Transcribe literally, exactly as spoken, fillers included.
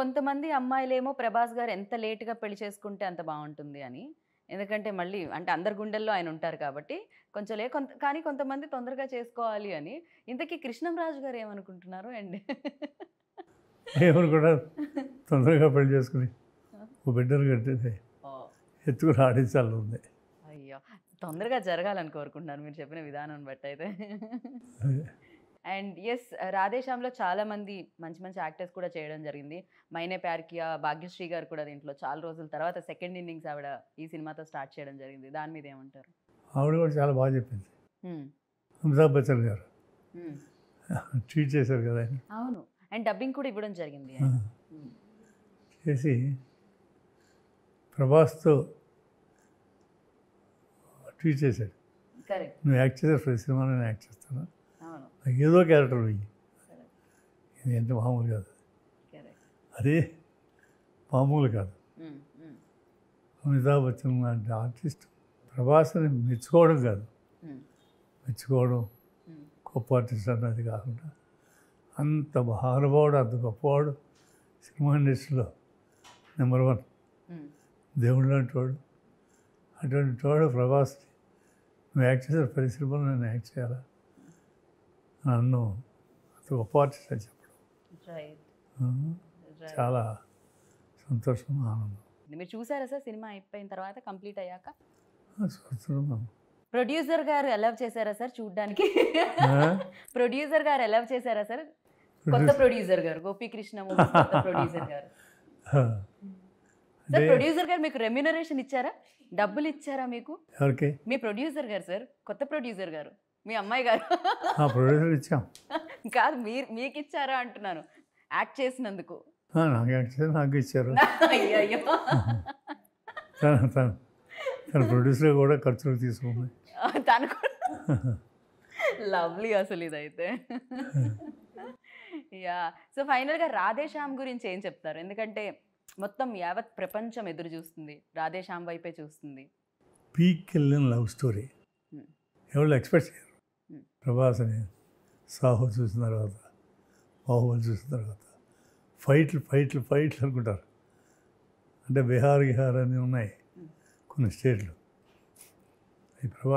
కొంతమంది అమ్మాయిలేమో ప్రభాస్ గారు ఎంత లేట్గా పెళ్లి చేసుకుంటే అంత బాగుంటుంది అని, ఎందుకంటే మళ్ళీ అంటే అందరి గుండెల్లో ఆయన ఉంటారు కాబట్టి కొంచెం లే కొంత, కానీ కొంతమంది తొందరగా చేసుకోవాలి అని. ఇంతకీ కృష్ణంరాజు గారు ఏమనుకుంటున్నారు? అండ్ ఏమనుకుంటారు, తొందరగా పెళ్లి చేసుకుని ఓ బిడ్డలు కట్టింది ఎత్తుకుని ఆడించాలి ఉంది. అయ్యో, తొందరగా జరగాలని కోరుకుంటున్నారు మీరు చెప్పిన విధానం బట్టి అయితే. అండ్ ఎస్, రాధేశ్యామ్లో చాలామంది మంచి మంచి యాక్టర్స్ కూడా చేయడం జరిగింది. మైనే ప్యార్ కియా, భాగ్యశ్రీ గారు కూడా దీంట్లో చాలా రోజుల తర్వాత సెకండ్ ఇన్నింగ్స్ ఆవిడ ఈ సినిమాతో స్టార్ట్ చేయడం జరిగింది. దాని మీద ఏమంటారు? ఆవిడ కూడా చాలా బాగా చెప్పింది. అమితాబ్ బచ్చన్ గారు ట్వీట్ చేశారు కదా. అవును, అండ్ డబ్బింగ్ కూడా ఇవ్వడం జరిగింది. చేసి ప్రభాస్తో ట్వీట్ చేశాడు, నువ్వు యాక్ట్ చేశావు ప్రతి సినిమాలో, నేను యాక్ట్ చేస్తాను, ఏదో క్యారెక్టర్ పోయి, ఇది ఎంత మామూలు కాదు, అదే మామూలు కాదు. అమితాబ్ బచ్చన్ లాంటి ఆర్టిస్ట్ ప్రభాస్ని మెచ్చుకోవడం కాదు, మెచ్చుకోవడం గొప్ప ఆర్టిస్ట్ అన్నది కాకుండా అంత మహానుభావుడు, అంత గొప్పవాడు, సినిమా ఇండస్ట్రీలో నెంబర్ వన్ దేవుడు లాంటి వాడు, అటువంటి వాడు ప్రభాస్ని నువ్వు యాక్ట్ చేసే పరిశ్రమలో నేను యాక్ట్ చేయాలా, నన్ను అంత గొప్ప ఆర్టిస్ట్ అని చెప్పడం చాలా సంతోషం, ఆనందం. మీరు చూసారా సార్ సినిమా అయిపోయిన తర్వాత, కంప్లీట్ అయ్యాక? చూస్తున్నాం. ప్రొడ్యూసర్ గారు అలౌ చేశారా సార్ చూడడానికి? ప్రొడ్యూసర్ గారు అలౌ చేశారా సార్? కొత్త ప్రొడ్యూసర్ గారు, గోపీకృష్ణ ప్రొడ్యూసర్ గారు. సార్ ప్రొడ్యూసర్ గారు మీకు రెమ్యూనరేషన్ ఇచ్చారా? డబ్బులు ఇచ్చారా మీకు? మీ ప్రొడ్యూసర్ గారు సార్, కొత్త ప్రొడ్యూసర్ గారు, మీ అమ్మాయి గారు. ప్రొడ్యూసర్ ఇచ్చాం కాదు, మీరు మీకు ఇచ్చారా అంటున్నాను, యాక్ట్ చేసినందుకు. నాకు ఇచ్చారు. తన ప్రొడ్యూసర్ కూడా ఖర్చులు తీసుకున్నాయి తను కూడా. లవ్లీ అసలు ఇదైతే. యా, సో ఫైనల్గా రాధేశ్యామ్ గురించి ఏం చెప్తారు? ఎందుకంటే మొత్తం యావత్ ప్రపంచం ఎదురు చూస్తుంది, రాధేశ్యామ్ వైపే చూస్తుంది. పీక్ వెళ్ళిన లవ్ స్టోరీ ఎవరు ఎక్స్పెక్ట్ చేయరు. ప్రభాస్ అని సాహో చూసిన తర్వాత, బాహుబలి చూసిన తర్వాత ఫైట్లు ఫైట్లు ఫైట్లు అనుకుంటారు. అంటే బీహార్ గిహార్ అని ఉన్నాయి కొన్ని స్టేట్లు. ఈ ప్రభాస్